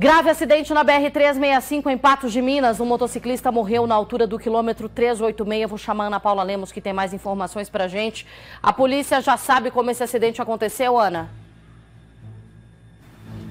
Grave acidente na BR-365 em Patos de Minas. Um motociclista morreu na altura do quilômetro 386. Vou chamar a Ana Paula Lemos, que tem mais informações pra gente. A polícia já sabe como esse acidente aconteceu, Ana?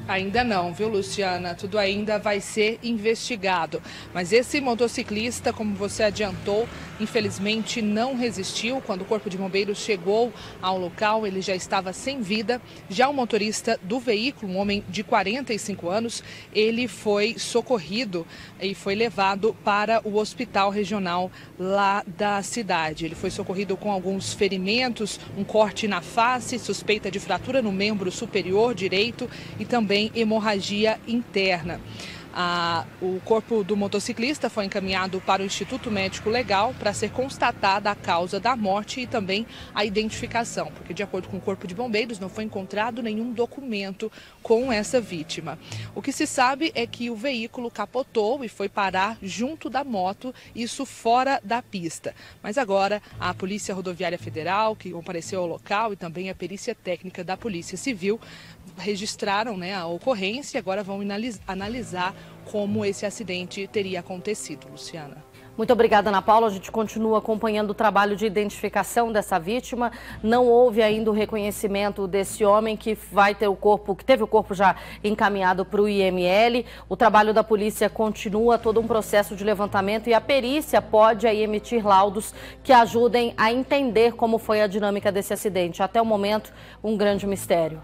Ainda não, viu, Luciana? Tudo ainda vai ser investigado. Mas esse motociclista, como você adiantou, infelizmente não resistiu. Quando o Corpo de Bombeiros chegou ao local, ele já estava sem vida. Já o motorista do veículo, um homem de 45 anos, ele foi socorrido e foi levado para o hospital regional lá da cidade. Ele foi socorrido com alguns ferimentos, um corte na face, suspeita de fratura no membro superior direito e também hemorragia interna. O corpo do motociclista foi encaminhado para o Instituto Médico Legal para ser constatada a causa da morte e também a identificação, porque de acordo com o Corpo de Bombeiros não foi encontrado nenhum documento com essa vítima. O que se sabe é que o veículo capotou e foi parar junto da moto, isso fora da pista. Mas agora a Polícia Rodoviária Federal, que compareceu ao local, e também a perícia técnica da Polícia Civil registraram, né, a ocorrência e agora vão analisar como esse acidente teria acontecido, Luciana. Muito obrigada, Ana Paula. A gente continua acompanhando o trabalho de identificação dessa vítima. Não houve ainda o reconhecimento desse homem que vai ter o corpo, que teve o corpo já encaminhado para o IML. O trabalho da polícia continua, todo um processo de levantamento, e a perícia pode aí emitir laudos que ajudem a entender como foi a dinâmica desse acidente. Até o momento, um grande mistério.